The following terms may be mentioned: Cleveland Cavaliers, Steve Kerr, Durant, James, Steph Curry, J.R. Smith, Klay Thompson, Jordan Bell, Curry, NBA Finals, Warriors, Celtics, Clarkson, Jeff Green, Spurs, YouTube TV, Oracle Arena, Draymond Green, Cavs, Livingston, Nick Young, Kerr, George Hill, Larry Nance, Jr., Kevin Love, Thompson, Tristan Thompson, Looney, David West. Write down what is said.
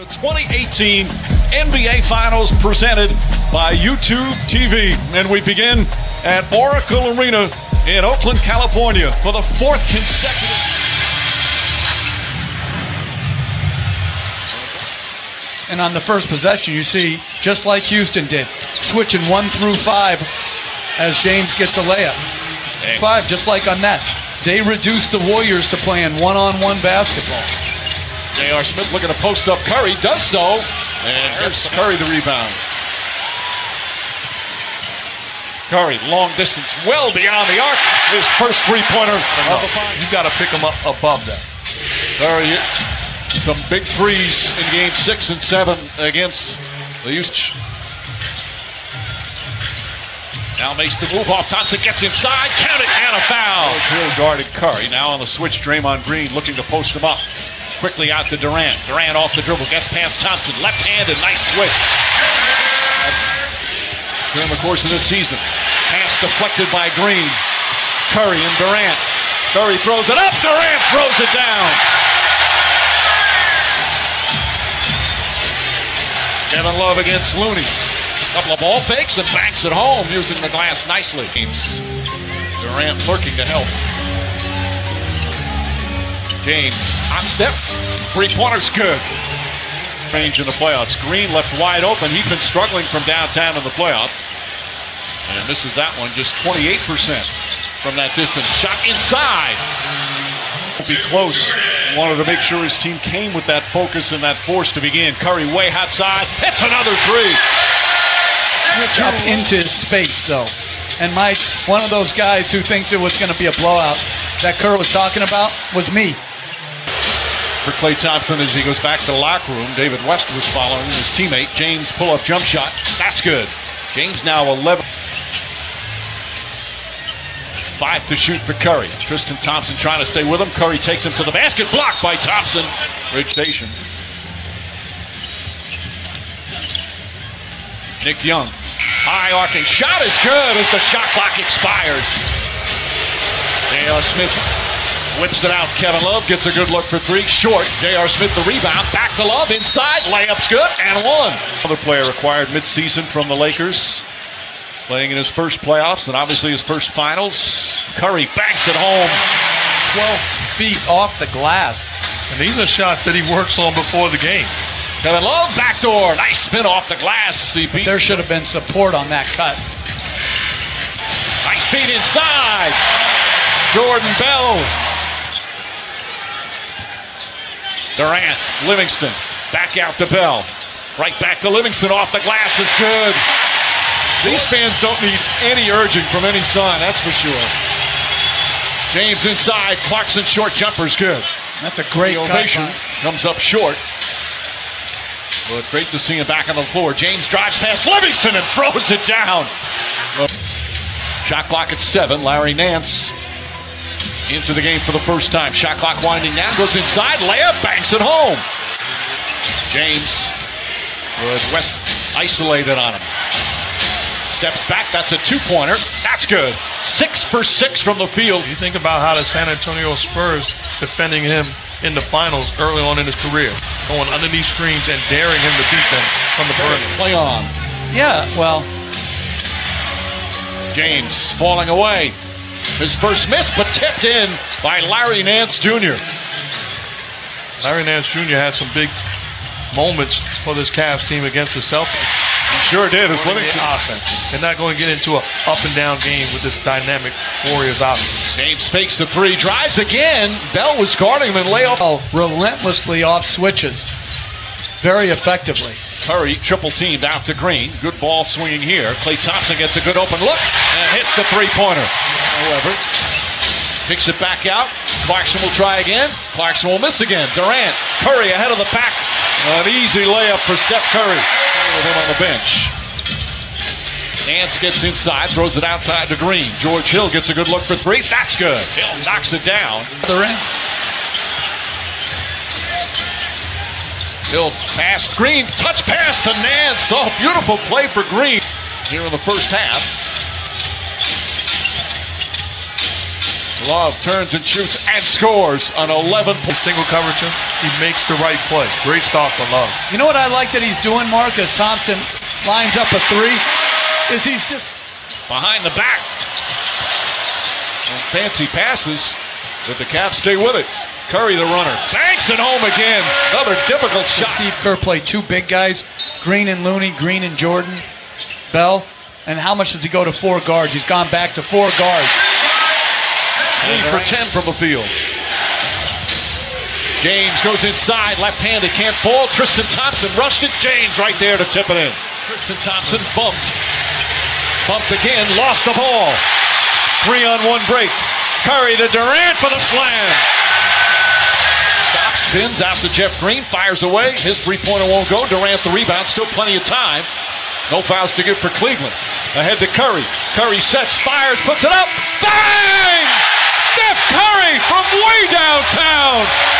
The 2018 NBA Finals presented by YouTube TV. And we begin at Oracle Arena in Oakland, California for the fourth consecutive. And on the first possession, you see, just like Houston did, switching 1 through 5 as James gets a layup. Thanks. 5, just like on that. They reduced the Warriors to playing one-on-one basketball. J.R. Smith looking to post up Curry, does so, and gives Curry the rebound. Curry, long distance, well beyond the arc. His first three-pointer. You got to pick him up above that. Curry, some big threes in Game 6 and 7 against the Houston. Now makes the move off. Thompson gets inside, count it, and a foul. Hill guarded Curry. Now on the switch, Draymond Green looking to post him up. Quickly out to Durant. Durant off the dribble, gets past Thompson. Left handed, nice switch. That's during the course of this season. Pass deflected by Green. Curry and Durant. Curry throws it up, Durant throws it down. Kevin Love against Looney. Couple of ball fakes and backs at home using the glass nicely. Durant lurking to help. James, hot step, three-pointers good. Range in the playoffs. Green left wide open. He's been struggling from downtown in the playoffs. And misses that one, just 28% from that distance. Shot inside. Be close. Wanted to make sure his team came with that focus and that force to begin. Curry way hot side. Hits another three. Up into his space, though. And Mike, one of those guys who thinks it was going to be a blowout that Kerr was talking about was me. For Klay Thompson, as he goes back to the locker room, David West was following his teammate. James pull-up jump shot. That's good. James now 11. 5 to shoot for Curry. Tristan Thompson trying to stay with him. Curry takes him to the basket. Blocked by Thompson. Bridge station. Nick Young. High arcing shot is good as the shot clock expires. J.R. Smith whips it out. Kevin Love gets a good look for three. Short. J.R. Smith the rebound. Back to Love. Inside. Layup's good. And one. Another player acquired midseason from the Lakers. Playing in his first playoffs and obviously his first finals. Curry banks it home. 12 feet off the glass. And these are shots that he works on before the game. Kevin Love, backdoor, nice spin off the glass. But there should have been support on that cut. Nice feed inside. Jordan Bell. Durant, Livingston, back out to Bell. Right back to Livingston, off the glass is good. These fans don't need any urging from any sign, that's for sure. James inside, Clarkson short jumper's good. That's a great ovation. Comes up short. But great to see him back on the floor. James drives past Livingston and throws it down. Shot clock at 7. Larry Nance into the game for the first time. Shot clock winding down. Goes inside. Layup. Banks at home. James with West isolated on him. Steps back. That's a two-pointer. That's good. 6 for 6 from the field. You think about how the San Antonio Spurs defending him in the finals early on in his career, going underneath screens and daring him to beat them from the perimeter. Play on. Yeah, well. James falling away. His first miss, but tipped in by Larry Nance, Jr. Larry Nance, Jr. had some big moments for this Cavs team against the Celtics. He sure did. It's Livingston offense. They're not going to get into an up-and-down game with this dynamic Warriors offense. James fakes the three, drives again. Bell was guarding him and layoff. Relentlessly off switches. Very effectively. Curry triple-teamed out to Green. Good ball swinging here. Klay Thompson gets a good open look and hits the three-pointer. However, picks it back out. Clarkson will try again. Clarkson will miss again. Durant, Curry ahead of the pack. An easy layup for Steph Curry. With him on the bench. Nance gets inside, throws it outside to Green. George Hill gets a good look for three. That's good. Hill knocks it down. Other end. Hill past Green. Touch pass to Nance. Oh, beautiful play for Green here in the first half. Love turns and shoots and scores on 11. Single coverage him. He makes the right play. Great stop for Love. You know what I like that he's doing, Mark, as Thompson lines up a three, is he's just behind the back. And fancy passes, but the Cavs stay with it. Curry the runner. Banks it home again. Another difficult shot. Steve Kerr played two big guys, Green and Looney, Green and Jordan Bell. And how much does he go to four guards? He's gone back to four guards. 8 for 10 from the field. James goes inside, left-handed, can't fall. Tristan Thompson rushed it. James right there to tip it in. Tristan Thompson bumped again, lost the ball. 3-on-1 break. Curry to Durant for the slam. Stops, spins out to Jeff Green, fires away. His three-pointer won't go. Durant the rebound, still plenty of time. No fouls to give for Cleveland. Ahead to Curry. Curry sets, fires, puts it up. Bang! Steph Curry from way downtown.